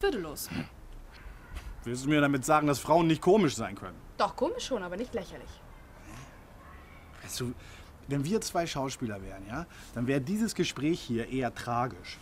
Würdelos. Willst du mir damit sagen, dass Frauen nicht komisch sein können? Doch, komisch schon, aber nicht lächerlich. Weißt du, wenn wir zwei Schauspieler wären, ja, dann wäre dieses Gespräch hier eher tragisch.